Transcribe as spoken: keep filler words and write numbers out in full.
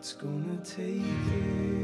it's gonna take you.